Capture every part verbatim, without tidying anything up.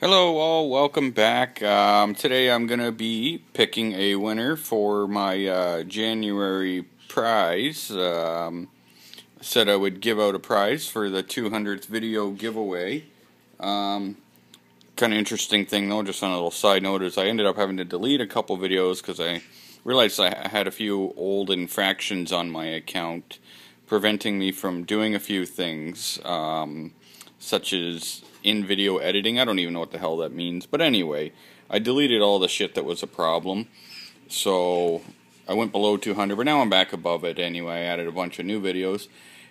Hello all, welcome back. Um, today I'm going to be picking a winner for my uh, January prize. Um, I said I would give out a prize for the two hundredth video giveaway. Um, kind of interesting thing though, just on a little side note, is I ended up having to delete a couple videos because I realized I had a few old infractions on my account preventing me from doing a few things, um, such as in-video editing. I don't even know what the hell that means, but anyway, I deleted all the shit that was a problem, so I went below two hundred, but now I'm back above it anyway. I added a bunch of new videos.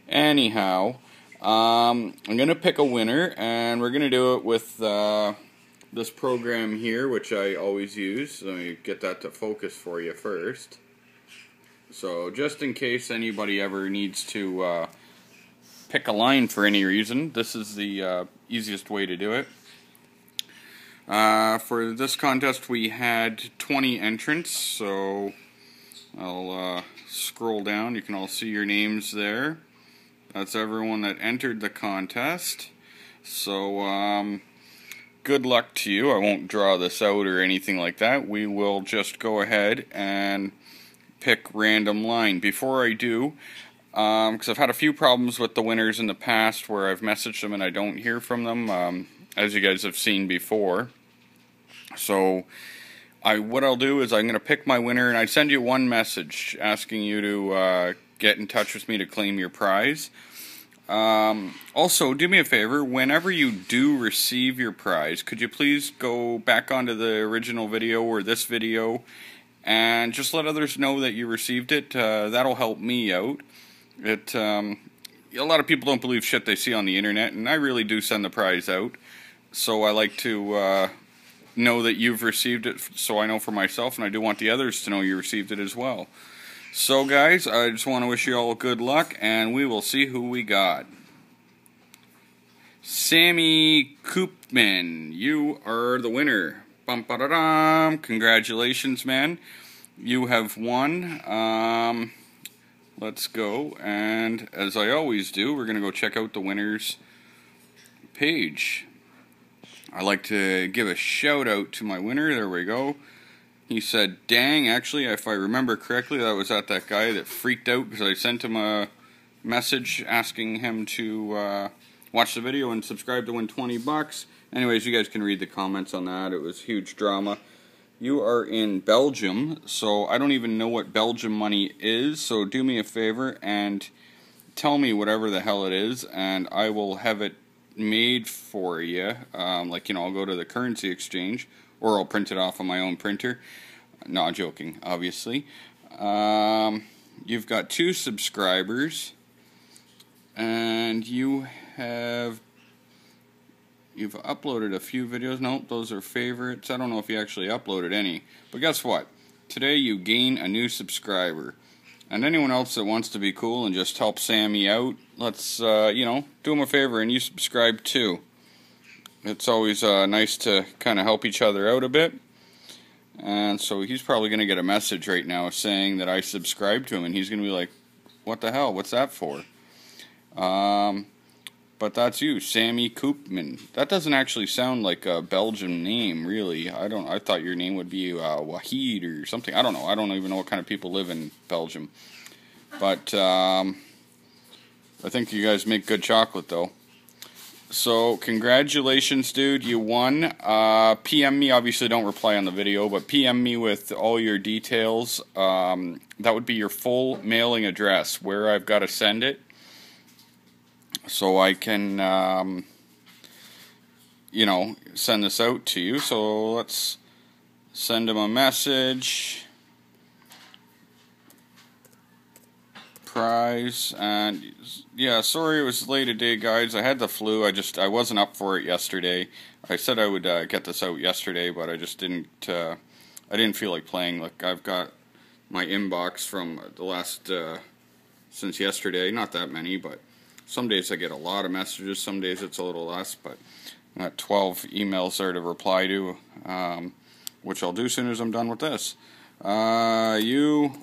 Anyhow, um, I'm going to pick a winner, and we're going to do it with uh, this program here, which I always use. Let me get that to focus for you first. So, just in case anybody ever needs to uh, pick a line for any reason, this is the uh, easiest way to do it. Uh, for this contest we had twenty entrants, so I'll uh, scroll down. You can all see your names there. That's everyone that entered the contest. So um, good luck to you. I won't draw this out or anything like that. We will just go ahead and pick random line. Before I do, because um, I've had a few problems with the winners in the past where I've messaged them and I don't hear from them, um, as you guys have seen before. So I what I'll do is I'm going to pick my winner and I send you one message asking you to uh, get in touch with me to claim your prize. Um, also, do me a favor, whenever you do receive your prize, could you please go back onto the original video or this video and just let others know that you received it. Uh, that'll help me out. It, um, a lot of people don't believe shit they see on the internet, and I really do send the prize out, so I like to uh, know that you've received it, so I know for myself, and I do want the others to know you received it as well. So guys, I just want to wish you all good luck, and we will see who we got. Sammy Coopman, you are the winner. Bum, ba, da, dum. Congratulations, man. You have won. Um... Let's go, and as I always do, we're going to go check out the winners page. I'd like to give a shout out to my winner. There we go. He said, dang, actually, if I remember correctly, that was at that guy that freaked out because I sent him a message asking him to uh, watch the video and subscribe to win twenty bucks. Anyways, you guys can read the comments on that. It was huge drama. You are in Belgium, so I don't even know what Belgium money is, so do me a favor and tell me whatever the hell it is, and I will have it made for you. Um, like, you know, I'll go to the currency exchange, or I'll print it off on my own printer. Not joking, obviously. Um, you've got two subscribers, and you have... You've uploaded a few videos. Nope, those are favorites. I don't know if you actually uploaded any. But guess what? Today you gain a new subscriber. And anyone else that wants to be cool and just help Sammy out, let's, uh, you know, do him a favor and you subscribe too. It's always uh, nice to kind of help each other out a bit. And so he's probably going to get a message right now saying that I subscribed to him. And he's going to be like, what the hell? What's that for? Um... But that's you, Sammy Coopman. That doesn't actually sound like a Belgian name, really. I don't. I thought your name would be uh, Wahid or something. I don't know. I don't even know what kind of people live in Belgium. But um, I think you guys make good chocolate, though. So congratulations, dude. You won. Uh, P M me. Obviously, don't reply on the video, but P M me with all your details. Um, that would be your full mailing address, where I've got to send it, so I can, um, you know, send this out to you. So let's send him a message. Prize, and yeah, sorry it was late today, guys. I had the flu. I just, I wasn't up for it yesterday. I said I would uh, get this out yesterday, but I just didn't, uh, I didn't feel like playing. Like, I've got my inbox from the last, uh, since yesterday. Not that many, but some days I get a lot of messages, some days it's a little less, but I've got twelve emails there to reply to, um, which I'll do as soon as I'm done with this. Uh, you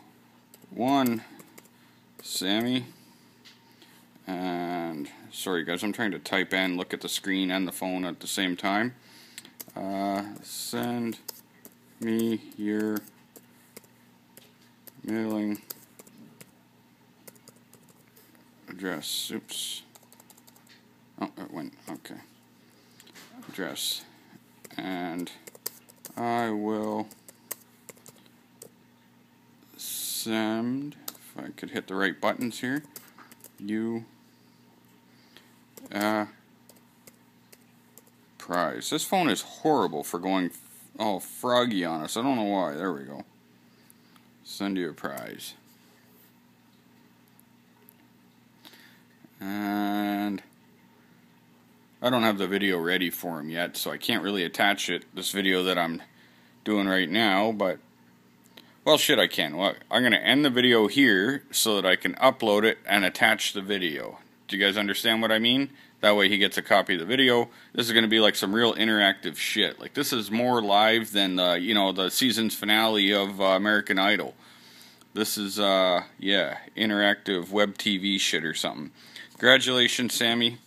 won, Sammy. And sorry guys, I'm trying to type and look at the screen and the phone at the same time. uh, send me your mailing address. Oops. Oh, it went. Okay. Address. And I will send, if I could hit the right buttons here, you uh, prize. This phone is horrible for going f all froggy on us. I don't know why. There we go. Send you a prize. And I don't have the video ready for him yet, so I can't really attach it, this video that I'm doing right now, but, well, shit, I can. Well, I'm going to end the video here so that I can upload it and attach the video. Do you guys understand what I mean? That way he gets a copy of the video. This is going to be like some real interactive shit. Like, this is more live than, uh, you know, the season's finale of uh, American Idol. This is, uh, yeah, interactive web T V shit or something. Congratulations, Sammy.